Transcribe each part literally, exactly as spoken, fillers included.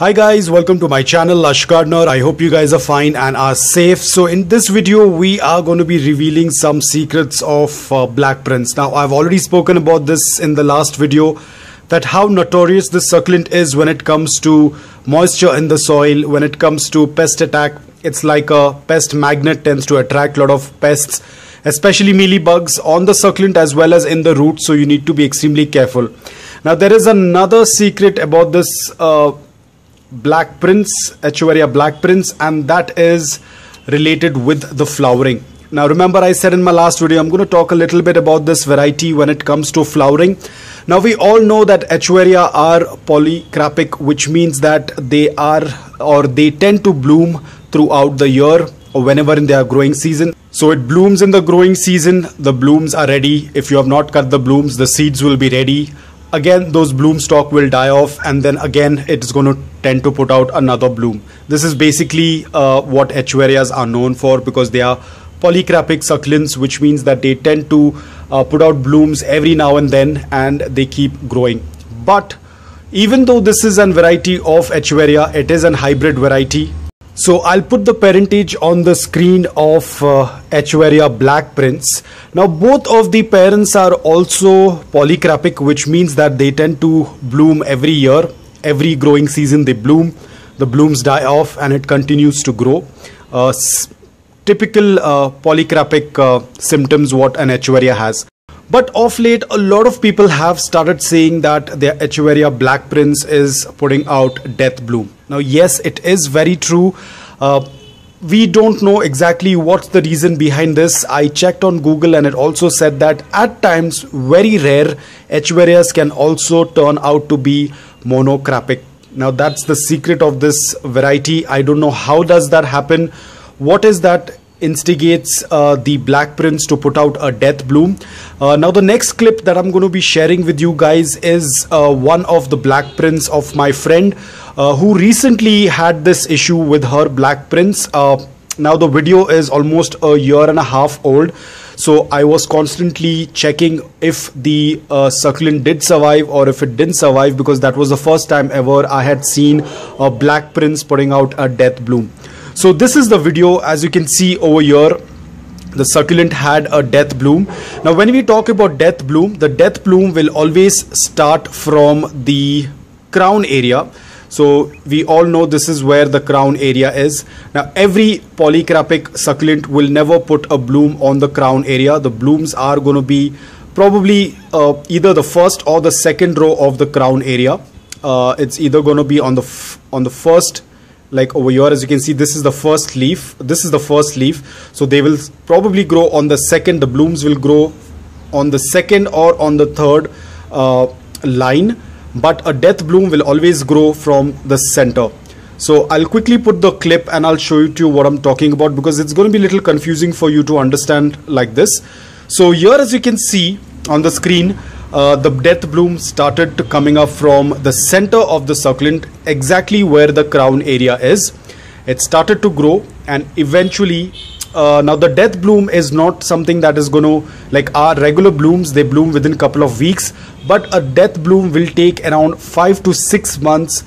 Hi guys, welcome to my channel Ash Gardner. I hope you guys are fine and are safe. So in this video we are going to be revealing some secrets of uh, Black Prince. Now I've already spoken about this in the last video, that how notorious this succulent is when it comes to moisture in the soil, when it comes to pest attack. It's like a pest magnet, tends to attract a lot of pests, especially mealybugs on the succulent as well as in the root, so you need to be extremely careful. Now there is another secret about this uh, Black Prince, Echeveria Black Prince, and that is related with the flowering. Now remember, I said in my last video I'm going to talk a little bit about this variety when it comes to flowering. Now we all know that Echeveria are polycrapic, which means that they are or they tend to bloom throughout the year or whenever in their growing season. So it blooms in the growing season, the blooms are ready. If you have not cut the blooms, the seeds will be ready. Again, those bloom stalk will die off, and then again it is going to tend to put out another bloom. This is basically uh, what Echeverias are known for, because they are polycrapic succulents, which means that they tend to uh, put out blooms every now and then and they keep growing. But even though this is a variety of Echeveria, it is a hybrid variety. So I'll put the parentage on the screen of uh, Echeveria Black Prince. Now both of the parents are also polycrapic, which means that they tend to bloom every year. Every growing season they bloom, the blooms die off and it continues to grow. Uh, typical uh, polycrapic uh, symptoms what an Echeveria has. But of late a lot of people have started saying that their Echeveria Black Prince is putting out death bloom. Now yes, it is very true. Uh, we don't know exactly what's the reason behind this. I checked on Google and it also said that at times, very rare, Echeverias can also turn out to be monocrapic. Now that's the secret of this variety. I don't know how does that happen. What is that instigates uh, the Black Prince to put out a death bloom. Uh, now the next clip that I'm going to be sharing with you guys is uh, one of the Black Prince of my friend uh, who recently had this issue with her Black Prince. Uh, now the video is almost a year and a half old, so I was constantly checking if the uh, succulent did survive or if it didn't survive, because that was the first time ever I had seen a Black Prince putting out a death bloom. So this is the video. As you can see over here, the succulent had a death bloom. Now when we talk about death bloom, the death bloom will always start from the crown area. So we all know this is where the crown area is. Now every polycrapic succulent will never put a bloom on the crown area. The blooms are going to be probably uh, either the first or the second row of the crown area. Uh, it's either going to be on the f on the first, like over here, as you can see, this is the first leaf, this is the first leaf, so they will probably grow on the second. The blooms will grow on the second or on the third uh, line, but a death bloom will always grow from the center. So I'll quickly put the clip and I'll show you to what I'm talking about, because it's going to be a little confusing for you to understand like this. So here, as you can see on the screen, Uh, the death bloom started coming up from the center of the succulent, exactly where the crown area is. It started to grow, and eventually uh, now the death bloom is not something that is going to, like our regular blooms, they bloom within couple of weeks, but a death bloom will take around five to six months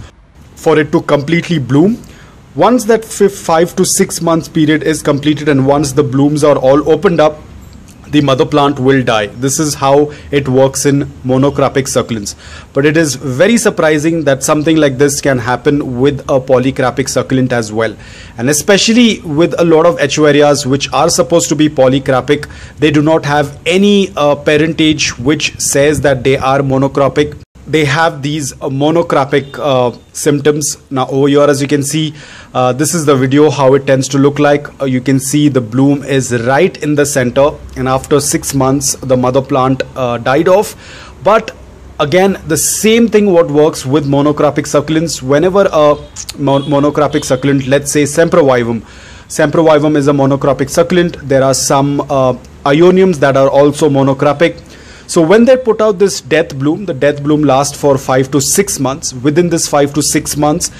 for it to completely bloom. Once that five to six months period is completed and once the blooms are all opened up, the mother plant will die. This is how it works in monocrapic succulents. But it is very surprising that something like this can happen with a polycrapic succulent as well. And especially with a lot of Echeverias which are supposed to be polycrapic, they do not have any uh, parentage which says that they are monocrapic. They have these uh, monocrapic uh, symptoms. Now over here, as you can see, uh, this is the video how it tends to look like. Uh, you can see the bloom is right in the center, and after six months the mother plant uh, died off. But again, the same thing what works with monocrapic succulents. Whenever a mon monocrapic succulent, let's say Sempervivum, Sempervivum is a monocrapic succulent. There are some uh, Ioniums that are also monocrapic. So when they put out this death bloom, the death bloom lasts for five to six months. Within this five to six months,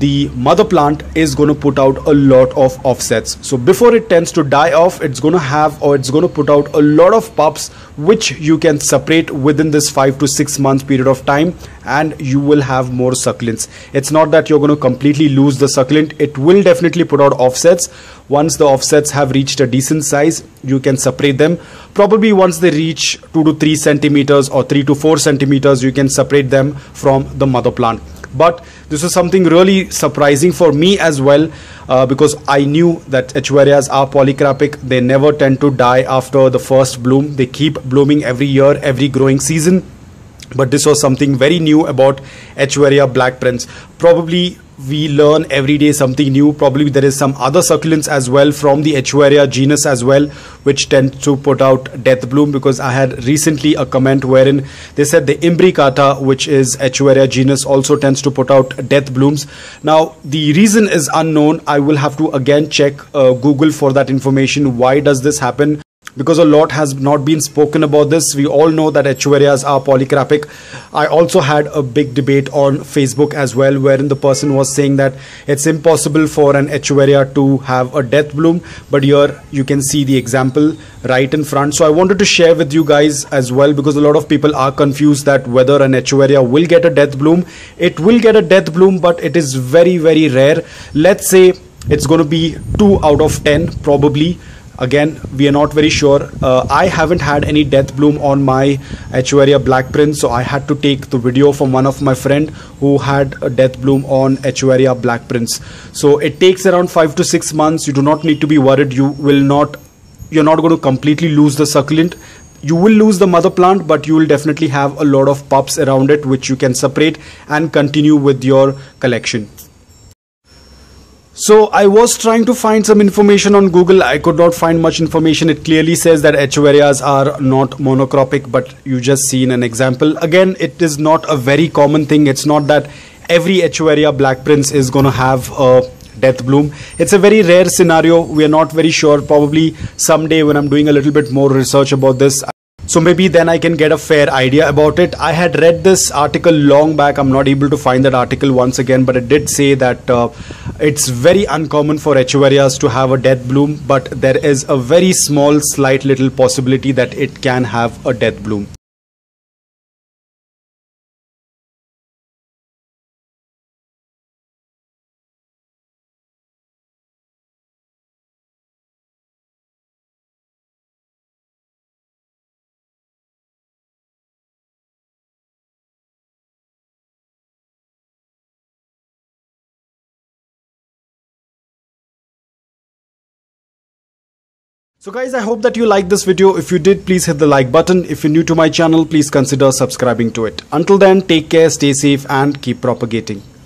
the mother plant is going to put out a lot of offsets. So before it tends to die off, it's going to have or it's going to put out a lot of pups, which you can separate within this five to six months period of time, and you will have more succulents. It's not that you're going to completely lose the succulent. It will definitely put out offsets. Once the offsets have reached a decent size, you can separate them. Probably once they reach two to three centimeters or three to four centimeters, you can separate them from the mother plant. But this was something really surprising for me as well, uh, because I knew that Echeverias are polycrapic. They never tend to die after the first bloom. They keep blooming every year, every growing season. But this was something very new about Echeveria Black Prince. Probably we learn every day something new. Probably there is some other succulents as well from the Echeveria genus as well, which tend to put out death bloom, because I had recently a comment wherein they said the imbricata, which is Echeveria genus, also tends to put out death blooms. Now the reason is unknown. I will have to again check uh, Google for that information. Why does this happen? Because a lot has not been spoken about this. We all know that Echeverias are polycrapic. I also had a big debate on Facebook as well, wherein the person was saying that it's impossible for an Echeveria to have a death bloom. But here you can see the example right in front. So I wanted to share with you guys as well, because a lot of people are confused that whether an Echeveria will get a death bloom. It will get a death bloom, but it is very, very rare. Let's say it's going to be two out of ten probably. Again, we are not very sure. Uh, I haven't had any death bloom on my Echeveria Black Prince, so I had to take the video from one of my friend who had a death bloom on Echeveria Black Prince. So it takes around five to six months. You do not need to be worried. You will not. You're not going to completely lose the succulent. You will lose the mother plant, but you will definitely have a lot of pups around it, which you can separate and continue with your collection. So I was trying to find some information on Google. I could not find much information. It clearly says that Echeverias are not monocropic, but you just seen an example. Again, it is not a very common thing. It's not that every Echeveria Black Prince is going to have a death bloom. It's a very rare scenario. We are not very sure. Probably someday when I'm doing a little bit more research about this, so maybe then I can get a fair idea about it. I had read this article long back. I'm not able to find that article once again, but it did say that uh, it's very uncommon for Echeverias to have a death bloom, but there is a very small, slight little possibility that it can have a death bloom. So guys, I hope that you liked this video. If you did, please hit the like button. If you're new to my channel, please consider subscribing to it. Until then, take care, stay safe, and keep propagating.